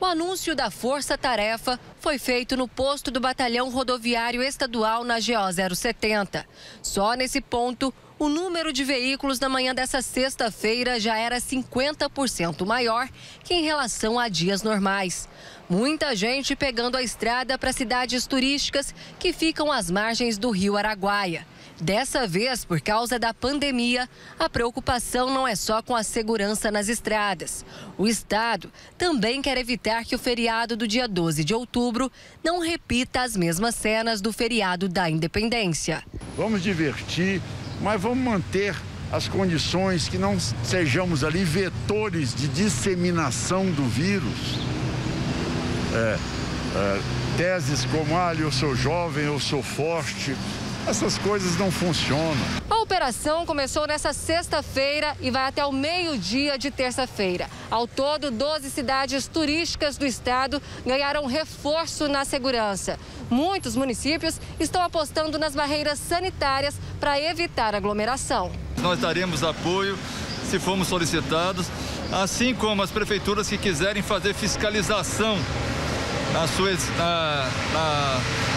O anúncio da Força-Tarefa foi feito no posto do Batalhão Rodoviário Estadual na GO-070. Só nesse ponto, o número de veículos na manhã dessa sexta-feira já era 50% maior que em relação a dias normais. Muita gente pegando a estrada para cidades turísticas que ficam às margens do Rio Araguaia. Dessa vez, por causa da pandemia, a preocupação não é só com a segurança nas estradas. O Estado também quer evitar que o feriado do dia 12 de outubro não repita as mesmas cenas do feriado da Independência. Vamos divertir, mas vamos manter as condições que não sejamos ali vetores de disseminação do vírus. Teses como, eu sou jovem, eu sou forte. Essas coisas não funcionam. A operação começou nesta sexta-feira e vai até o meio-dia de terça-feira. Ao todo, 12 cidades turísticas do estado ganharam reforço na segurança. Muitos municípios estão apostando nas barreiras sanitárias para evitar aglomeração. Nós daremos apoio se formos solicitados, assim como as prefeituras que quiserem fazer fiscalização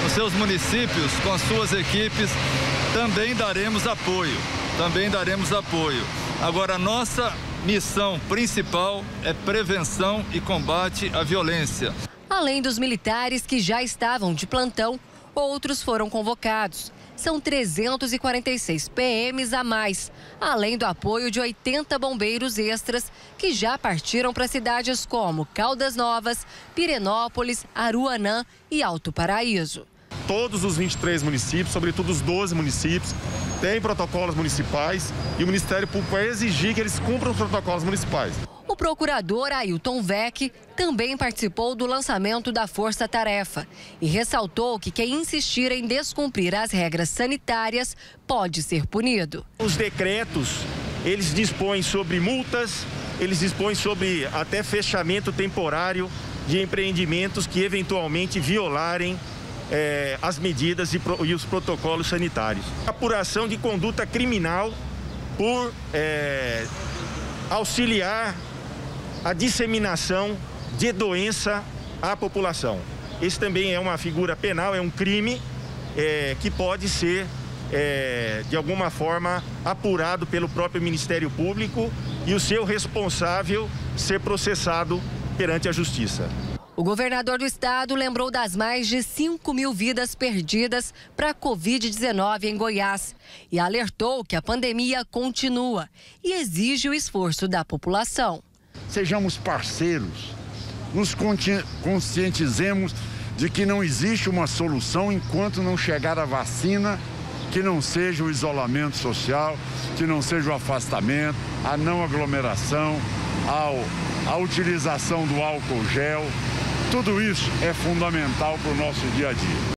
nos seus municípios, com as suas equipes, também daremos apoio, Agora, a nossa missão principal é prevenção e combate à violência. Além dos militares que já estavam de plantão, outros foram convocados. São 346 PMs a mais, além do apoio de 80 bombeiros extras que já partiram para cidades como Caldas Novas, Pirenópolis, Aruanã e Alto Paraíso. Todos os 23 municípios, sobretudo os 12 municípios, têm protocolos municipais e o Ministério Público vai exigir que eles cumpram os protocolos municipais. O procurador Ailton Weck também participou do lançamento da Força-Tarefa e ressaltou que quem insistir em descumprir as regras sanitárias pode ser punido. Os decretos, eles dispõem sobre multas, eles dispõem sobre até fechamento temporário de empreendimentos que eventualmente violarem as medidas e os protocolos sanitários. Apuração de conduta criminal por auxiliar a disseminação de doença à população. Esse também é uma figura penal, é um crime que pode ser, de alguma forma, apurado pelo próprio Ministério Público e o seu responsável ser processado perante a Justiça. O governador do estado lembrou das mais de 5 mil vidas perdidas para a Covid-19 em Goiás e alertou que a pandemia continua e exige o esforço da população. Sejamos parceiros, nos conscientizemos de que não existe uma solução enquanto não chegar a vacina, que não seja o isolamento social, que não seja o afastamento, a não aglomeração, a utilização do álcool gel. Tudo isso é fundamental para o nosso dia a dia.